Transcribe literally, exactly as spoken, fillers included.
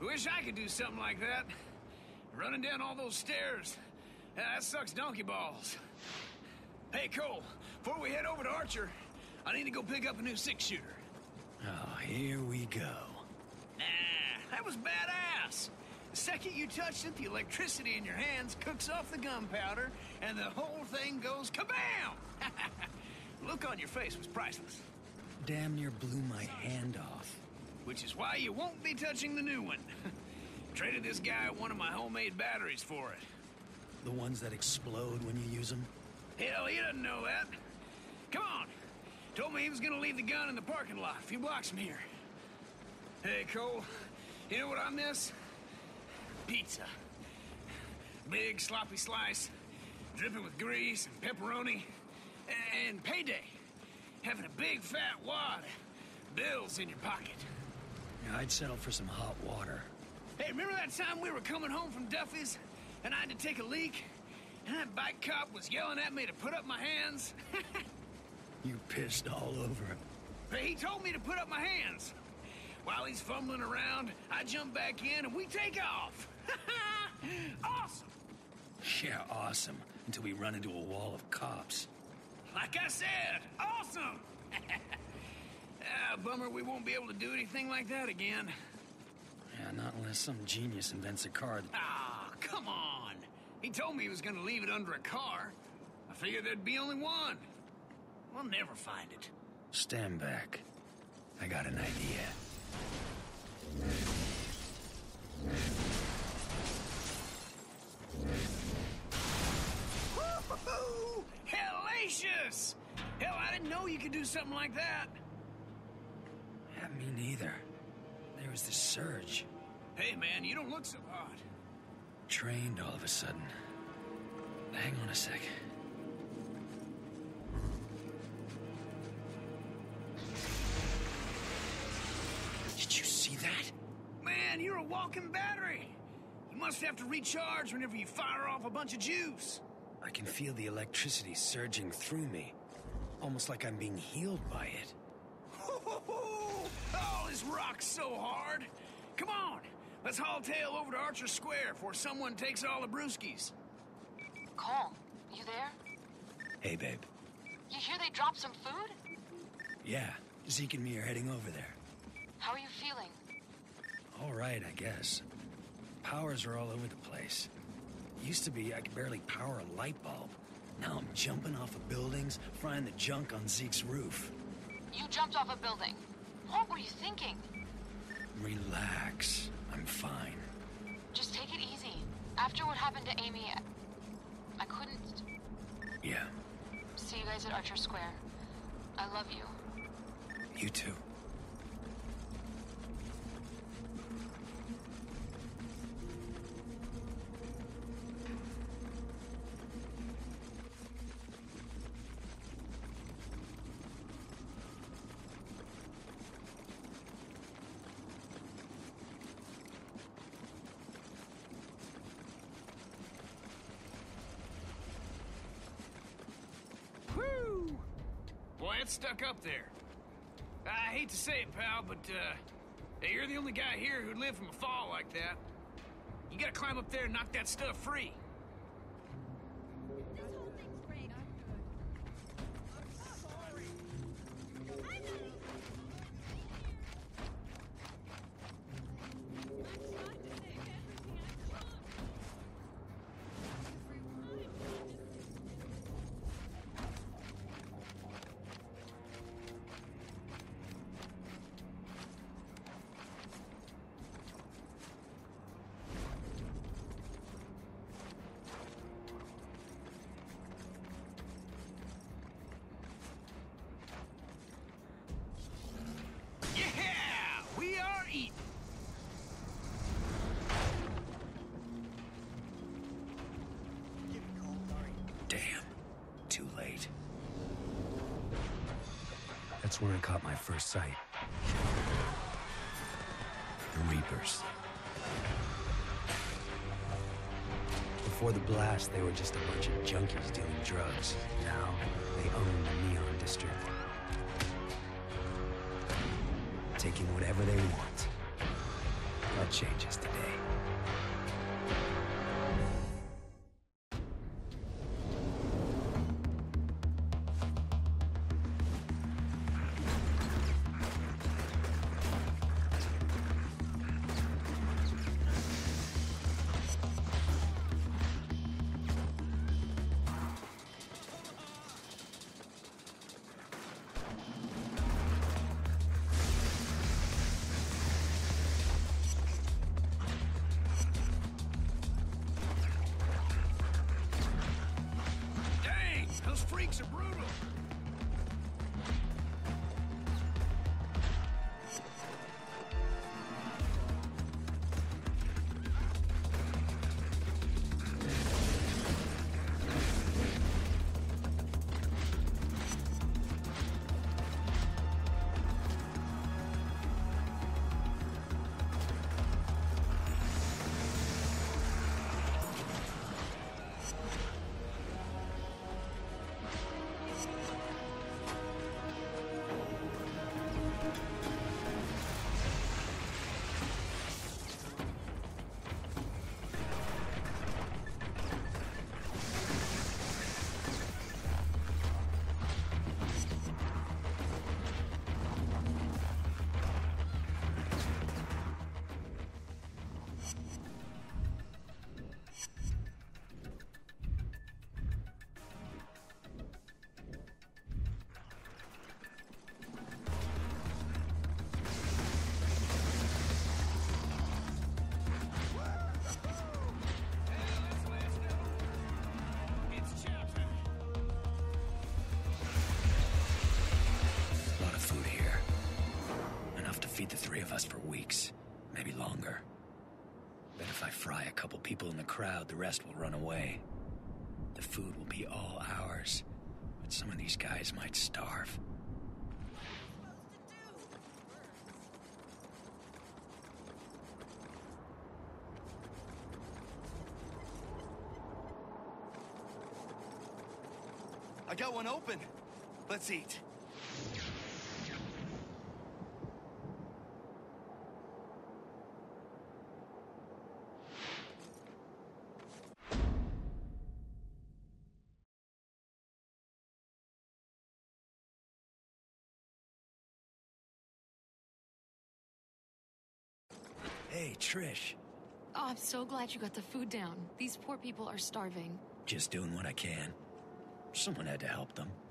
Wish I could do something like that. Running down all those stairs. Uh, that sucks donkey balls. Hey, Cole, before we head over to Archer, I need to go pick up a new six-shooter. Oh, here we go. Nah, that was badass. The second you touch it, the electricity in your hands cooks off the gunpowder, and the whole thing goes kabam! The look on your face was priceless. Damn near blew my hand off. Which is why you won't be touching the new one. Traded this guy one of my homemade batteries for it. The ones that explode when you use them? Hell, he doesn't know that. Come on. Told me he was gonna leave the gun in the parking lot a few blocks from here. Hey, Cole, you know what I miss? Pizza. Big, sloppy slice, dripping with grease and pepperoni, and payday. Having a big, fat wad of bills in your pocket. I'd settle for some hot water. Hey, remember that time we were coming home from Duffy's, and I had to take a leak, and that bike cop was yelling at me to put up my hands? You pissed all over him. But he told me to put up my hands. While he's fumbling around, I jump back in and we take off. Awesome! Yeah, awesome. Until we run into a wall of cops. Like I said, awesome! Ah, bummer we won't be able to do anything like that again. Yeah, not unless some genius invents a car that... Ah, come on! He told me he was gonna leave it under a car. I figured there'd be only one. We'll never find it. Stand back. I got an idea. Woo-hoo-hoo! Hellacious! Hell, I didn't know you could do something like that. Yeah, me neither. There was this surge. Hey, man, you don't look so hot. Trained all of a sudden. Hang on a sec. Did you see that? Man, you're a walking battery. You must have to recharge whenever you fire off a bunch of juice. I can feel the electricity surging through me. Almost like I'm being healed by it. Oh, this rocks so hard. Come on, let's haul tail over to Archer Square before someone takes all the brewskis. Cole, you there? Hey, babe. You hear they dropped some food? Yeah, Zeke and me are heading over there. How are you feeling? All right, I guess. Powers are all over the place. Used to be I could barely power a light bulb. Now I'm jumping off of buildings, frying the junk on Zeke's roof. You jumped off a building. What were you thinking? Relax. I'm fine. Just take it easy. After what happened to Amy, I, I couldn't... Yeah. See you guys at Archer Square. I love you. You too. Boy, it's stuck up there. I hate to say it, pal, but, uh, hey, you're the only guy here who'd live from a fall like that. You gotta climb up there and knock that stuff free. This whole thing's great. Not good. I'm sorry. I got it. That's where I caught my first sight. The Reapers. Before the blast, they were just a bunch of junkies dealing drugs. Now, they own the Neon District. Taking whatever they want. that changes today. Freaks are brutal. The three of us for weeks, maybe longer. But if I fry a couple people in the crowd, the rest will run away. The food will be all ours, but some of these guys might starve. I got one open. Let's eat. Hey, Trish. Oh, I'm so glad you got the food down. These poor people are starving. Just doing what I can. Someone had to help them.